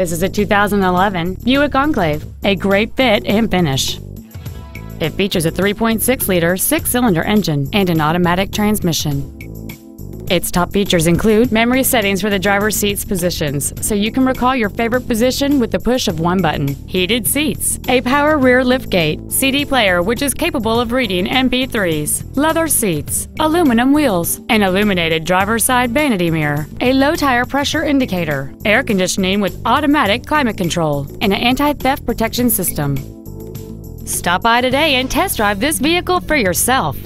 This is a 2011 Buick Enclave, a great fit and finish. It features a 3.6-liter six-cylinder engine and an automatic transmission. Its top features include memory settings for the driver's seat's positions, so you can recall your favorite position with the push of one button, heated seats, a power rear liftgate, CD player which is capable of reading MP3s, leather seats, aluminum wheels, an illuminated driver's side vanity mirror, a low tire pressure indicator, air conditioning with automatic climate control, and an anti-theft protection system. Stop by today and test drive this vehicle for yourself.